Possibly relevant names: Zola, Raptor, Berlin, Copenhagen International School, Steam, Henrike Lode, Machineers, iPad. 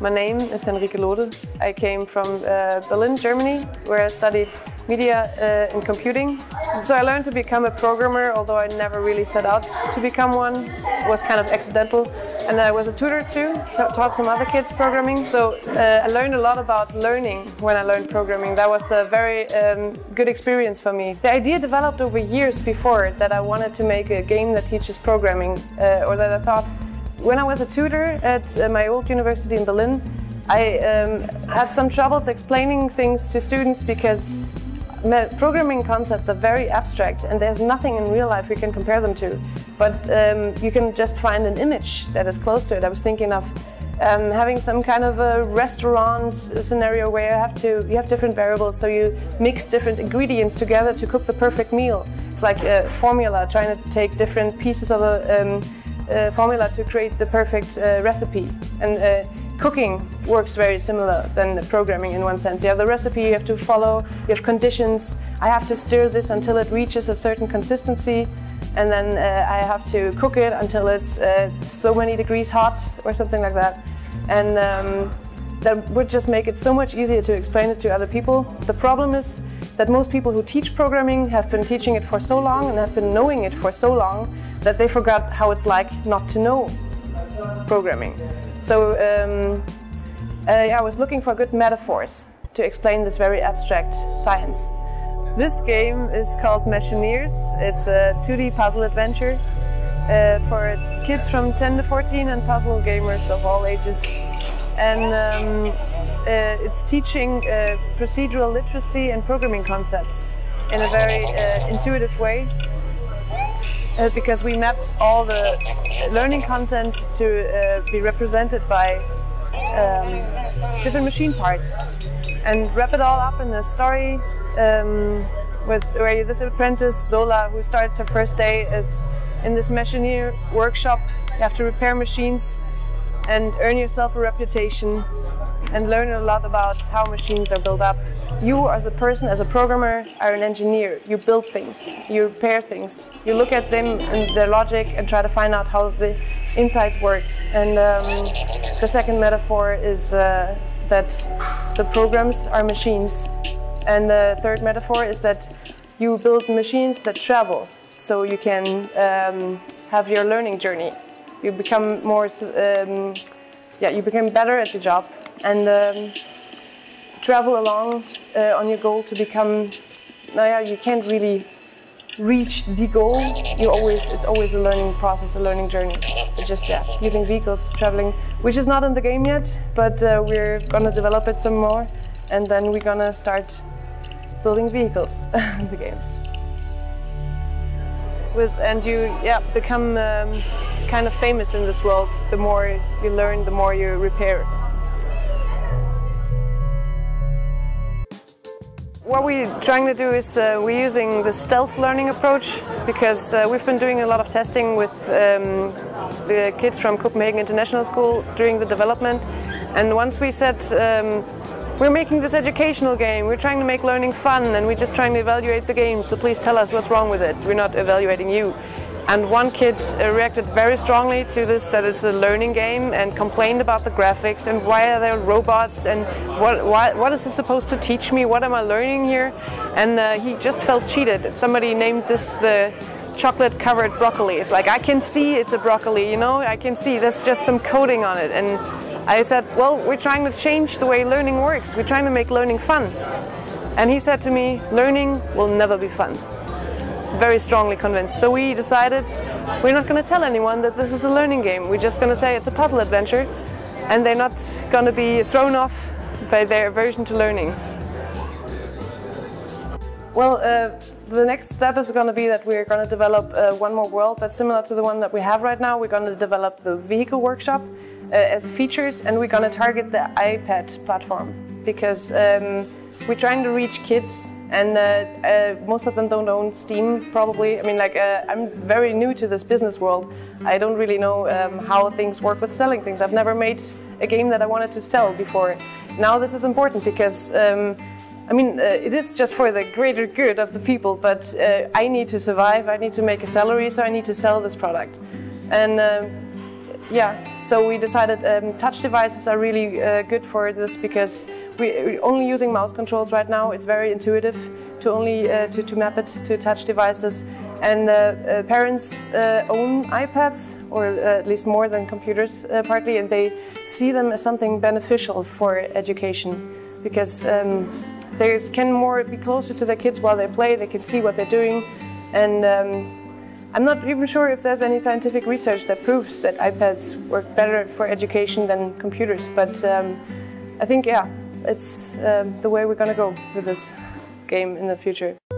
My name is Henrike Lode. I came from Berlin, Germany, where I studied media and computing. So I learned to become a programmer, although I never really set out to become one. It was kind of accidental. And I was a tutor too, so taught some other kids programming. So I learned a lot about learning when I learned programming. That was a very good experience for me. The idea developed over years before that I wanted to make a game that teaches programming, or that I thought. When I was a tutor at my old university in Berlin, I had some troubles explaining things to students because programming concepts are very abstract and there's nothing in real life we can compare them to. But you can just find an image that is close to it. I was thinking of having some kind of a restaurant scenario where you have different variables, so you mix different ingredients together to cook the perfect meal. It's like a formula, trying to take different pieces of a formula to create the perfect recipe. And cooking works very similar than programming in one sense. You have the recipe you have to follow, you have conditions. I have to stir this until it reaches a certain consistency, and then I have to cook it until it's so many degrees hot or something like that. And that would just make it so much easier to explain it to other people. The problem is that most people who teach programming have been teaching it for so long and have been knowing it for so long that they forgot how it's like not to know programming. So I was looking for good metaphors to explain this very abstract science. This game is called Machineers. It's a 2D puzzle adventure for kids from 10 to 14 and puzzle gamers of all ages. And it's teaching procedural literacy and programming concepts in a very intuitive way. Because we mapped all the learning content to be represented by different machine parts and wrap it all up in a story where this apprentice, Zola, who starts her first day, is in this machineer workshop. You have to repair machines and earn yourself a reputation and learn a lot about how machines are built up. You as a person, as a programmer, are an engineer. You build things, you repair things, you look at them and their logic and try to find out how the insides work. And the second metaphor is that the programs are machines. And the third metaphor is that you build machines that travel, so you can have your learning journey. You become more, you become better at the job and travel along on your goal to become. You can't really reach the goal. It's always a learning process, a learning journey. It's just using vehicles, traveling, which is not in the game yet, but we're gonna develop it some more, and then we're gonna start building vehicles in the game. And you become kind of famous in this world. The more you learn, the more you repair. What we're trying to do is we're using the stealth learning approach because we've been doing a lot of testing with the kids from Copenhagen International School during the development. And once we said, we're making this educational game, we're trying to make learning fun, and we're just trying to evaluate the game, so please tell us what's wrong with it, we're not evaluating you. And one kid reacted very strongly to this, that it's a learning game, and complained about the graphics and why are there robots and what is it supposed to teach me? What am I learning here? And he just felt cheated. Somebody named this the chocolate-covered broccoli. It's like, I can see it's a broccoli, you know? I can see there's just some coating on it. And I said, well, we're trying to change the way learning works. We're trying to make learning fun. And he said to me, learning will never be fun. Very strongly convinced. So we decided we're not going to tell anyone that this is a learning game. We're just going to say it's a puzzle adventure, and they're not going to be thrown off by their aversion to learning. Well, the next step is going to be that we're going to develop one more world that's similar to the one that we have right now. We're going to develop the vehicle workshop as features, and we're going to target the iPad platform because we're trying to reach kids, and most of them don't own Steam, probably. I mean, like, I'm very new to this business world. I don't really know how things work with selling things. I've never made a game that I wanted to sell before. Now this is important because, it is just for the greater good of the people, but I need to survive, I need to make a salary, so I need to sell this product. And Yeah, so we decided touch devices are really good for this because we're only using mouse controls right now. It's very intuitive to only to map it to touch devices. And parents own iPads, or at least more than computers partly, and they see them as something beneficial for education because they can more be closer to their kids while they play. They can see what they're doing, and I'm not even sure if there's any scientific research that proves that iPads work better for education than computers, but I think, yeah, it's the way we're gonna go with this game in the future.